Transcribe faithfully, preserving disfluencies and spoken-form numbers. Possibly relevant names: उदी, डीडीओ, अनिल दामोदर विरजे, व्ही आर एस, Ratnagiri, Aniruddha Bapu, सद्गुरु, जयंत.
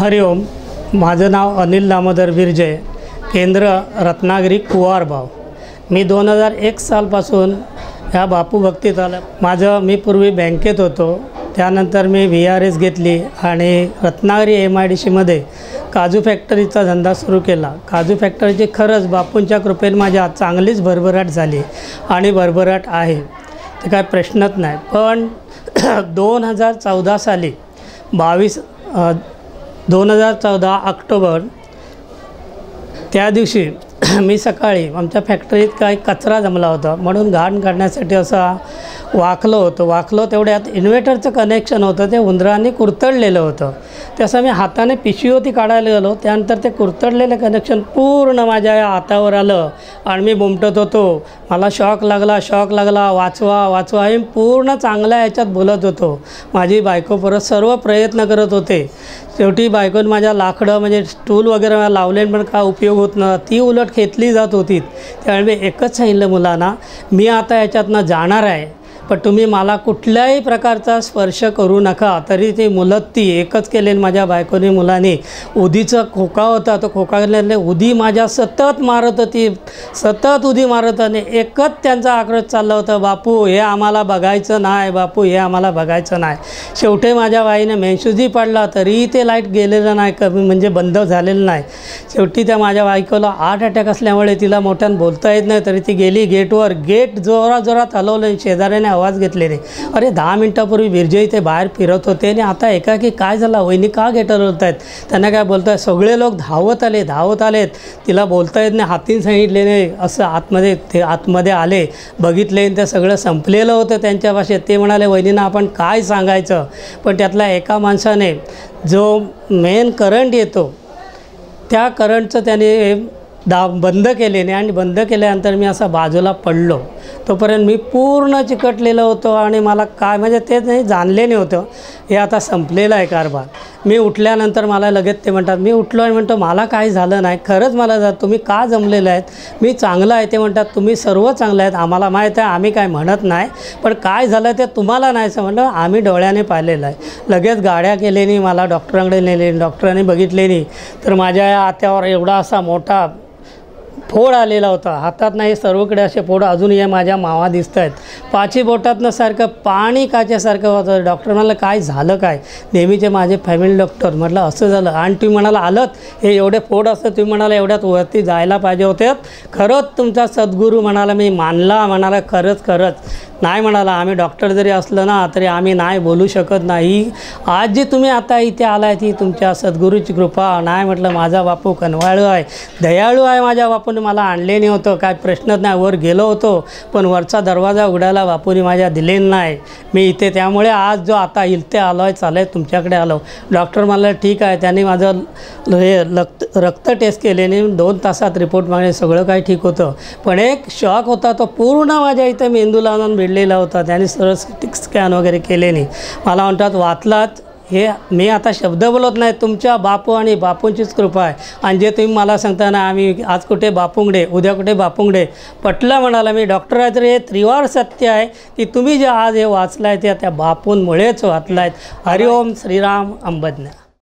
हरिओम. माझं नाव अनिल दामोदर विरजे, केंद्र रत्नागिरी कुवारबाव. मी दोन हज़ार एक सालपासून ह्या बापू भक्तीत आलं. माझं मी पूर्वी बँकेत होतो, त्यानंतर मी व्ही आर एस घेतली आणि रत्नागिरी एम आय डी सीमध्ये काजू फॅक्टरीचा धंदा सुरू केला. काजू फॅक्टरीची खरंच बापूंच्या कृपेने माझ्या चांगलीच भरभराट झाली आणि भरभराट आहे, ते काय प्रश्नच नाही. पण दोन हज़ार चौदा साली बावीस दोन हज़ार चौदा ऑक्टोबर त्या दिवशी मी सकाळी आमच्या फॅक्टरीत काही कचरा जमला होता म्हणून घाण काढण्यासाठी असा वाकलो होतो. वाकलो तेवढ्यात इन्व्हर्टरचं कनेक्शन होतं ते उंदराने कुरतडलेलं होतं. तसं मी हाताने पिशवी होती काढायला गेलो, त्यानंतर ते कुरतडलेलं कनेक्शन पूर्ण माझ्या हातावर आलं आणि मी बोंबटत होतो. मला शॉक लागला शॉक लागला वाचवा वाचवा हे पूर्ण चांगल्या ह्याच्यात बोलत होतो. माझी बायको परत सर्व प्रयत्न करत होते. शेवटी बायकोनं माझ्या लाकडं म्हणजे स्टूल वगैरे लावले पण काय उपयोग होत ना, ती उलट घेतली जात होती. त्यामुळे मी एकच सांगितलं मुलांना, मी आता ह्याच्यातनं जाणार आहे पण तुम्ही मला कुठल्याही प्रकारचा स्पर्श करू नका. तरी ते मुलं ती एकच केले माझ्या बायकोने मुलाने. उदीचा खोका होता तो खोकाने उदी माझ्या सतत मारत होती सतत उदी मारत आणि एकच त्यांचा आक्रोश चालला होता, बापू हे आम्हाला बघायचं नाही, बापू हे आम्हाला बघायचं नाही. शेवटी माझ्या बाईने मेन्शुजी पाडला तरी ते लाईट गेलेलं नाही, कमी म्हणजे बंद झालेलं नाही. शेवटी त्या माझ्या बायकोला हार्ट अटॅक असल्यामुळे तिला मोठ्यानं बोलता येत नाही तरी ती गेली गेटवर. गेट जोराजोरात हलवलं, शेजाऱ्याने आवाज घेतलेले, अरे दहा मिनिटापूर्वी विरजे इथे बाहेर फिरत होते आणि आता एकाएकी काय झाला, वहिनी का गेट हलवत आहेत, त्यांना काय बोलताय. सगळे लोक धावत आले धावत आलेत, तिला बोलता येत नाही, हातीन सांगितले नाही. असं आतमध्ये ते आतमध्ये आले, बघितले ते सगळं संपलेलं होतं त्यांच्या भाषेत. ते म्हणाले वहिनींना आपण काय सांगायचं. पण त्यातल्या एका माणसाने जो मेन करंट येतो त्या करंटचं त्याने दा बंद केलेने आणि बंद केल्यानंतर मी असा बाजूला पडलो. तोपर्यंत मी पूर्ण चिकटलेलं होतो आणि मला काय म्हणजे तेच नाही जाणले नाही होतं. हे आता संपलेलं आहे कारभार. मी उठल्यानंतर मला लगेच ते म्हणतात, मी उठलो आणि म्हणतो मला काही झालं नाही, खरंच मला जा तुम्ही का जमलेलं आहेत, मी चांगलं आहे. ते म्हणतात तुम्ही सर्व चांगलं आहेत, आम्हाला माहीत आहे, आम्ही काय म्हणत नाही, पण काय झालं ते तुम्हाला नाही समजलं, आम्ही डोळ्याने पाहिलेलं आहे. लगेच गाड्या केल्याने मला डॉक्टरांकडे नेले, डॉक्टरांनी बघितले नाही तर माझ्या या आत्यावर एवढा असा मोठा फोड आलेला होता. हातात नाही सर्वकडे असे फोड, अजून हे माझ्या मावा दिसत आहेत. पाची बोटातनं सारखं पाणी काचेसारखं होतं. डॉक्टर म्हणाला काय झालं काय, नेहमीचे माझे फॅमिली डॉक्टर. म्हटलं असं झालं आणि तुम्ही म्हणाला आलत हे एवढे फोड असतं, तुम्ही म्हणाला एवढ्यात वरती जायला पाहिजे होत्यात. खरंच तुमचा सद्गुरू म्हणाला मी मानला, म्हणाला खरंच खरंच नाही, म्हणाला आम्ही डॉक्टर जरी असलं ना तरी आम्ही नाही बोलू शकत नाही. आज जी तुम्ही आता इथे आलाय ती तुमच्या सद्गुरूची कृपा नाही. म्हटलं माझा बापू कनवाळू आहे, दयाळू आहे, माझ्या बापूने मला आणले नाही होतं, काय प्रश्नच नाही. वर गेलो होतो पण वरचा दरवाजा उघडायला बापूने माझ्या दिले नाही. मी इथे त्यामुळे आज जो आता इलते आलो आहे चालेल तुमच्याकडे आलो. डॉक्टर म्हणाला ठीक आहे. त्यांनी माझं हे रक्त रक्त टेस्ट केल्याने दोन तासात रिपोर्ट मागणे सगळं काही ठीक होतं. पण एक शॉक होता तो पूर्ण माझ्या इथे मेंदूला आणून भिडलेला होता. त्याने सरळ सिटी स्कॅन वगैरे केले नाही. मला म्हणतात वाचलात, हे मी आता शब्द बोलत नाही, तुमच्या बापू आणि बापूंचीच कृपा आहे. आणि जे तुम्ही मला सांगता ना आम्ही आज कुठे बापूंगडे उद्या कुठे बापूंगडे, पटला म्हणाला मी डॉक्टर आहे तर हे त्रिवार सत्य आहे की तुम्ही जे आज हे वाचलं आहे ते त्या बापूंमुळेच वाचलं आहेत. हरिओम श्रीराम अंबज्ञा.